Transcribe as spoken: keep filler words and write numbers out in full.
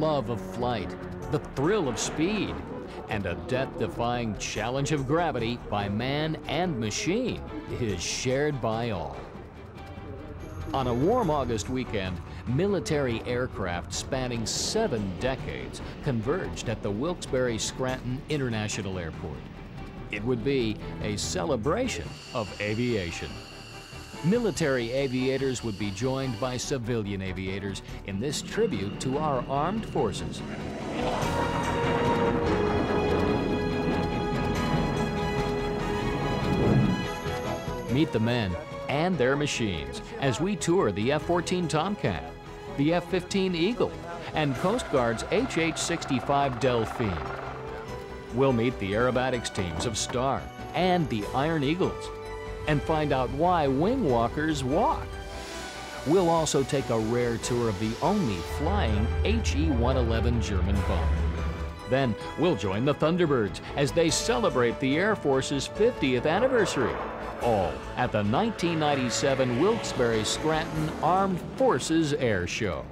love of flight, the thrill of speed, and a death-defying challenge of gravity by man and machine is shared by all. On a warm August weekend, military aircraft spanning seven decades converged at the Wilkes-Barre/Scranton International Airport. It would be a celebration of aviation. Military aviators would be joined by civilian aviators in this tribute to our armed forces. Meet the men and their machines as we tour the F fourteen Tomcat, the F fifteen Eagle, and Coast Guard's H H sixty-five Dolphin. We'll meet the aerobatics teams of Star and the Iron Eagles and find out why wing walkers walk. We'll also take a rare tour of the only flying H E one eleven German bomber. Then we'll join the Thunderbirds as they celebrate the Air Force's fiftieth anniversary, all at the nineteen ninety-seven Wilkes-Barre/Scranton Armed Forces Air Show.